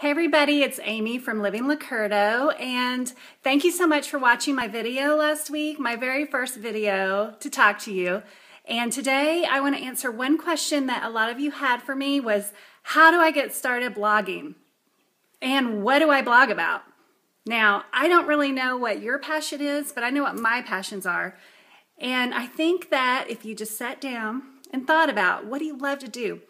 Hey everybody, it's Amy from Living Locurto, and thank you so much for watching my video last week, my very first video to talk to you. And today I want to answer one question that a lot of you had for me was, how do I get started blogging? And what do I blog about? Now, I don't really know what your passion is, but I know what my passions are. And I think that if you just sat down and thought about, what do you love to do?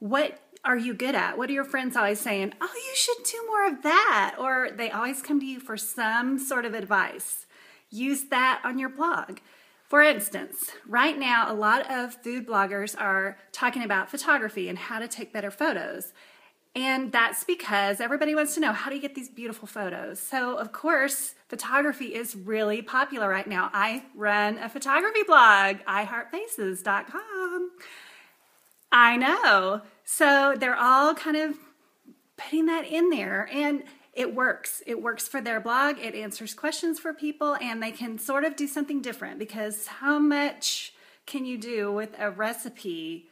What are you good at? What are your friends always saying? Oh, you should do more of that. Or they always come to you for some sort of advice. Use that on your blog. For instance, right now, a lot of food bloggers are talking about photography and how to take better photos. And that's because everybody wants to know, how do you get these beautiful photos? So, of course, photography is really popular right now. I run a photography blog, iHeartFaces.com. I know. So they're all kind of putting that in there, and it works. It works for their blog. It answers questions for people, and they can sort of do something different, because how much can you do with a recipe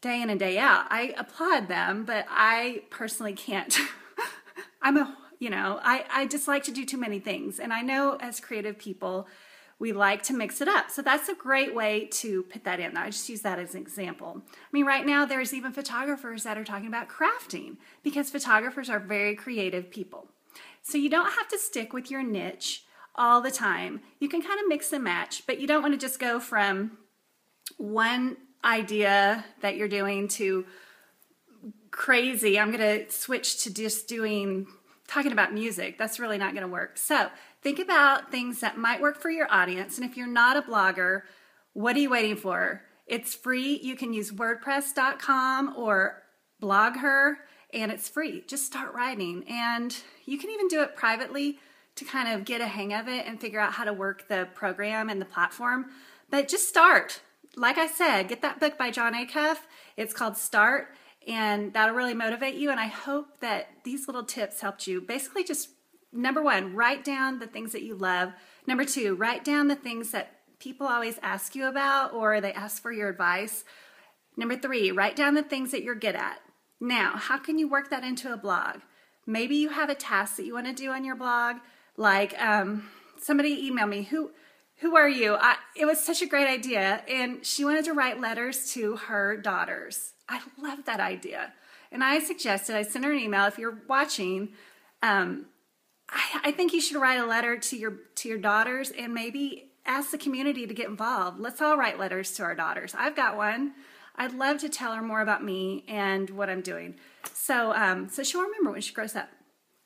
day in and day out? I applaud them, but I personally can't. I just like to do too many things, and I know as creative people, we like to mix it up. So that's a great way to put that in. I just use that as an example. I mean, right now there's even photographers that are talking about crafting, because photographers are very creative people. So you don't have to stick with your niche all the time. You can kind of mix and match, but you don't want to just go from one idea that you're doing to crazy, I'm going to switch to just talking about music. That's really not going to work. So think about things that might work for your audience. And if you're not a blogger, what are you waiting for? It's free. You can use WordPress.com or BlogHer, and it's free. Just start writing. And you can even do it privately to kind of get a hang of it and figure out how to work the program and the platform. But just start. Like I said, get that book by John Acuff. It's called Start. And that'll really motivate you, and I hope that these little tips helped you. Basically, just number one, write down the things that you love. Number two, write down the things that people always ask you about, or they ask for your advice. Number three, write down the things that you're good at. Now, how can you work that into a blog? Maybe you have a task that you want to do on your blog, like somebody emailed me, who are you? It was such a great idea, and she wanted to write letters to her daughters. I love that idea. And I sent her an email. If you're watching, I think you should write a letter to your daughters, and maybe ask the community to get involved. Let's all write letters to our daughters. I've got one. I'd love to tell her more about me and what I'm doing. So she'll remember when she grows up.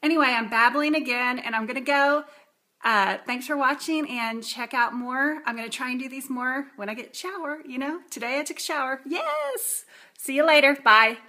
Anyway, I'm babbling again, and I'm going to go. Thanks for watching, and check out more. I'm going to try and do these more when I get a shower, Today I took a shower. Yes! See you later. Bye.